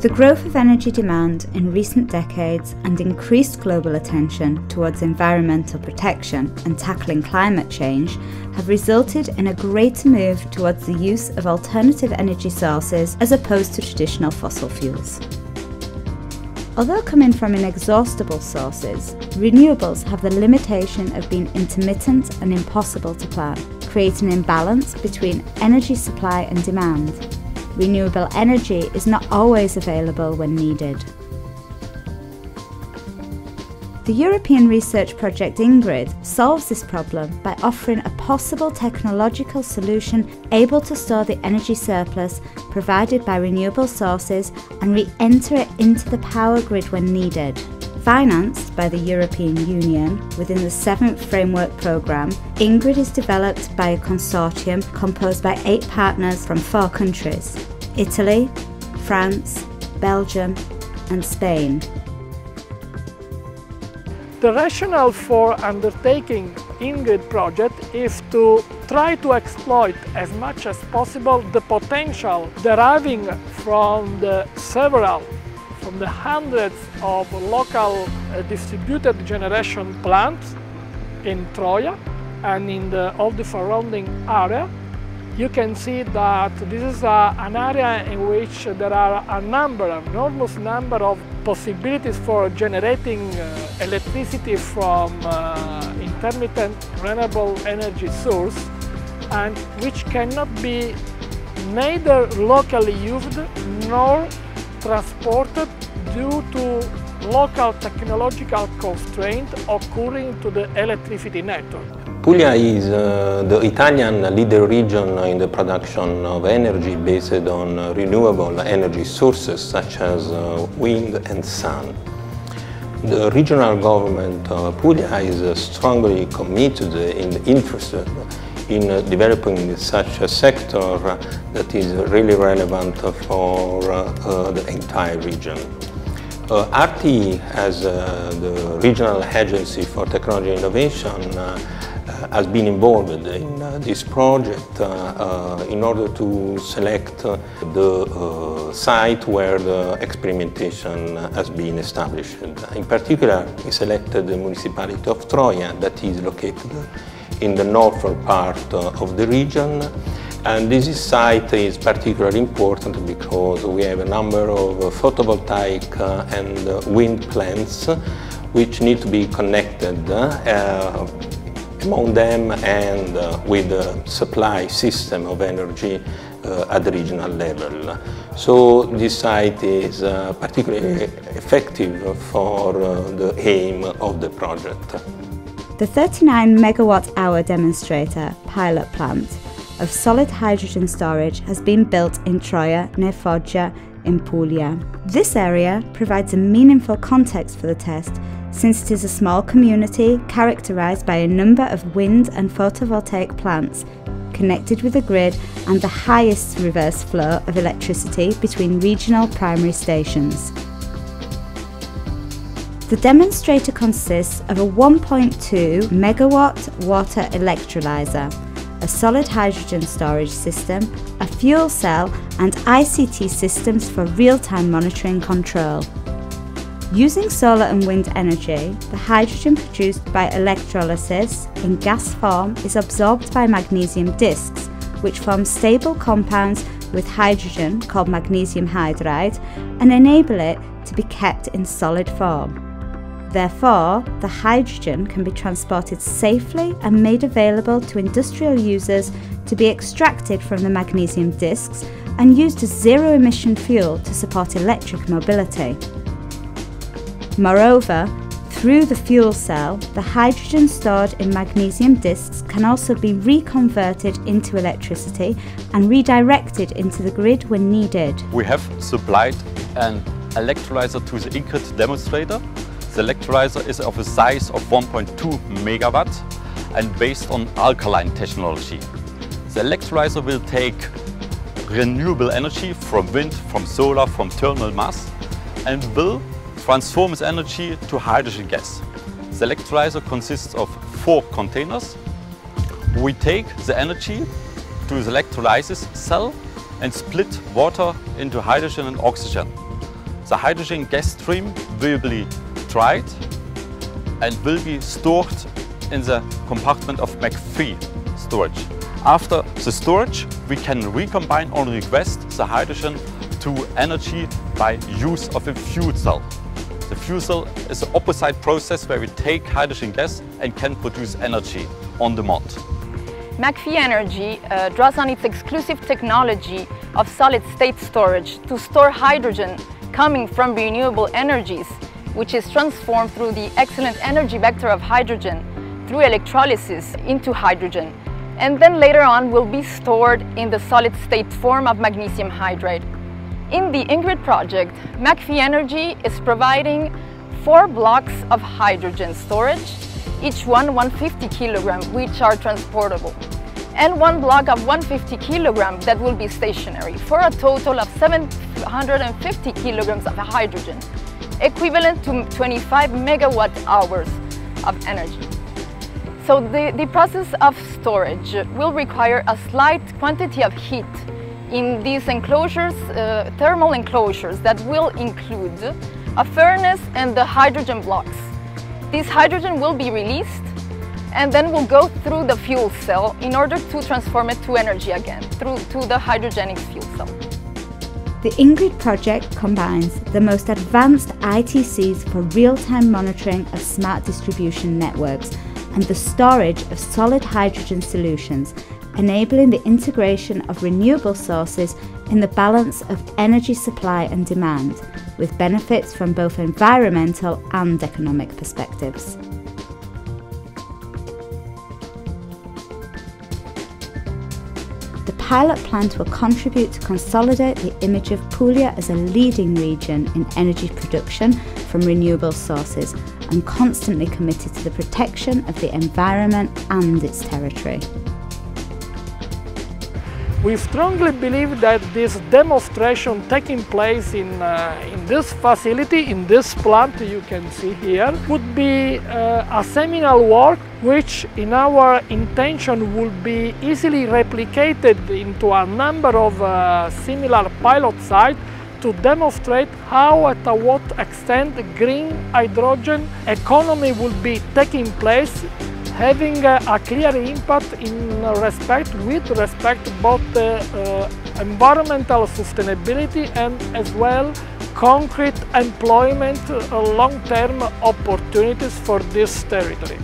The growth of energy demand in recent decades and increased global attention towards environmental protection and tackling climate change have resulted in a greater move towards the use of alternative energy sources as opposed to traditional fossil fuels. Although coming from inexhaustible sources, renewables have the limitation of being intermittent and impossible to plan, creating an imbalance between energy supply and demand. Renewable energy is not always available when needed. The European research project INGRID solves this problem by offering a possible technological solution able to store the energy surplus provided by renewable sources and re-enter it into the power grid when needed. Financed by the European Union within the Seventh Framework Programme, INGRID is developed by a consortium composed by 8 partners from 4 countries: Italy, France, Belgium and Spain. The rationale for undertaking INGRID project is to try to exploit as much as possible the potential deriving from the hundreds of local distributed generation plants in Troia and in all the surrounding area. You can see that this is an area in which there are an enormous number of possibilities for generating electricity from intermittent renewable energy source, and which cannot be neither locally used nor transported due to local technological constraints occurring to the electricity network. Puglia is the Italian leader region in the production of energy based on renewable energy sources such as wind and sun. The regional government of Puglia is strongly committed and interested in developing such a sector that is really relevant for the entire region. ARTI, as the regional agency for technology innovation, has been involved in this project in order to select the site where the experimentation has been established. In particular, we selected the municipality of Troia, that is located in the northern part of the region, and this site is particularly important because we have a number of photovoltaic and wind plants which need to be connected among them and with the supply system of energy at the regional level. So this site is particularly effective for the aim of the project. The 39 megawatt-hour demonstrator pilot plant of solid hydrogen storage has been built in Troia near Foggia in Puglia. This area provides a meaningful context for the test, since it is a small community characterized by a number of wind and photovoltaic plants connected with the grid and the highest reverse flow of electricity between regional primary stations. The demonstrator consists of a 1.2 megawatt water electrolyzer, a solid hydrogen storage system, a fuel cell and ICT systems for real-time monitoring control. Using solar and wind energy, the hydrogen produced by electrolysis in gas form is absorbed by magnesium discs, which form stable compounds with hydrogen called magnesium hydride and enable it to be kept in solid form. Therefore, the hydrogen can be transported safely and made available to industrial users to be extracted from the magnesium discs and used as zero-emission fuel to support electric mobility. Moreover, through the fuel cell, the hydrogen stored in magnesium discs can also be reconverted into electricity and redirected into the grid when needed. We have supplied an electrolyzer to the INGRID demonstrator. The electrolyzer is of a size of 1.2 megawatts and based on alkaline technology. The electrolyzer will take renewable energy from wind, from solar, from thermal mass and will transform its energy to hydrogen gas. The electrolyzer consists of 4 containers. We take the energy to the electrolysis cell and split water into hydrogen and oxygen. The hydrogen gas stream will be tried and will be stored in the compartment of McPhy storage. After the storage, we can recombine on request the hydrogen to energy by use of a fuel cell. The fuel cell is the opposite process where we take hydrogen gas and can produce energy on demand. McPhy Energy draws on its exclusive technology of solid-state storage to store hydrogen coming from renewable energies, which is transformed through the excellent energy vector of hydrogen through electrolysis into hydrogen, and then later on will be stored in the solid-state form of magnesium hydride. In the INGRID project, McPhy Energy is providing 4 blocks of hydrogen storage, each one 150 kg, which are transportable, and 1 block of 150 kg that will be stationary, for a total of 750 kg of hydrogen, equivalent to 25 MWh of energy. So the process of storage will require a slight quantity of heat in these enclosures, thermal enclosures that will include a furnace and the hydrogen blocks. This hydrogen will be released and then will go through the fuel cell in order to transform it to energy again, to the hydrogenic fuel cell. The INGRID project combines the most advanced ITCs for real-time monitoring of smart distribution networks and the storage of solid hydrogen solutions, enabling the integration of renewable sources in the balance of energy supply and demand, with benefits from both environmental and economic perspectives. The pilot plant will contribute to consolidate the image of Puglia as a leading region in energy production from renewable sources and constantly committed to the protection of the environment and its territory. We strongly believe that this demonstration taking place in this facility, in this plant you can see here, would be a seminal work which in our intention would be easily replicated into a number of similar pilot sites to demonstrate how, at what extent, green hydrogen economy will be taking place, having a clear impact with respect both the environmental sustainability and as well concrete employment long-term opportunities for this territory.